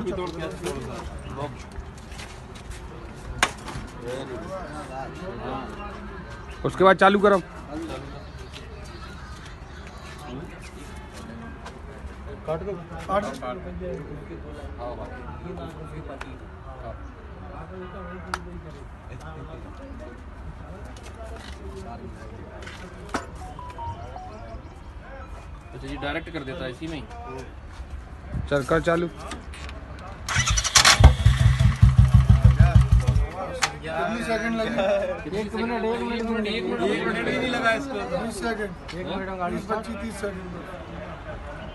उसके बाद चालू करो। काट दो। अच्छा जी डायरेक्ट कर देता है इसी में ही। चल कर चालू। कितनी सेकंड लगे? 1 मिनट ही नहीं लगा इसको। 20 सेकंड 1 मिनट गाड़ी 25-30 सेकंड।